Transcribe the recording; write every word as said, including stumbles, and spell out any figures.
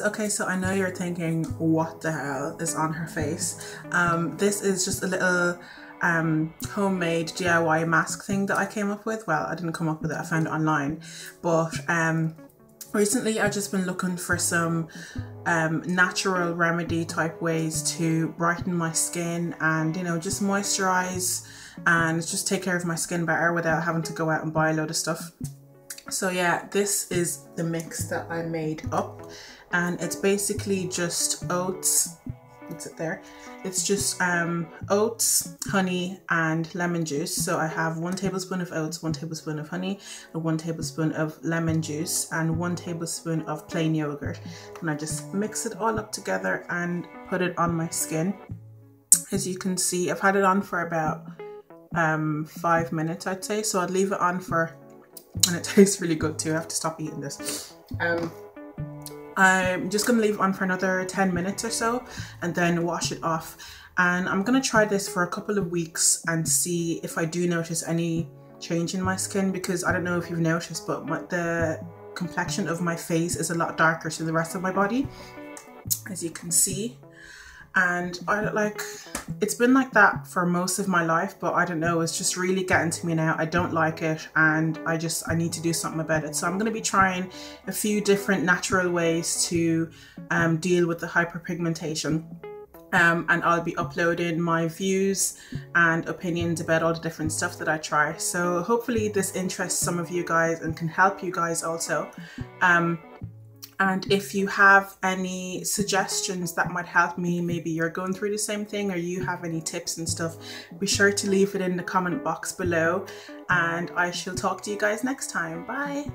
guys, okay, so I know you're thinking what the hell is on her face. Um, this is just a little um, homemade D I Y mask thing that I came up with. Well, I didn't come up with it, I found it online, but um, recently I've just been looking for some um, natural remedy type ways to brighten my skin and, you know, just moisturize and just take care of my skin better without having to go out and buy a load of stuff. So yeah, this is the mix that I made up, and it's basically just oats, what's it there? It's just um, oats, honey and lemon juice. So I have one tablespoon of oats, one tablespoon of honey, and one tablespoon of lemon juice, and one tablespoon of plain yogurt. And I just mix it all up together and put it on my skin. As you can see, I've had it on for about um, five minutes, I'd say. So I'd leave it on for, and it tastes really good too. I have to stop eating this. Um, I'm just going to leave it on for another ten minutes or so and then wash it off. And I'm going to try this for a couple of weeks and see if I do notice any change in my skin, because I don't know if you've noticed, but my, the complexion of my face is a lot darker to the rest of my body, as you can see. And I look like, it's been like that for most of my life, but I don't know, it's just really getting to me now. I don't like it, and I just, I need to do something about it. So I'm going to be trying a few different natural ways to um, deal with the hyperpigmentation. Um, and I'll be uploading my views and opinions about all the different stuff that I try. So hopefully this interests some of you guys and can help you guys also. Um, And if you have any suggestions that might help me, maybe you're going through the same thing, or you have any tips and stuff, be sure to leave it in the comment box below, and I shall talk to you guys next time. Bye!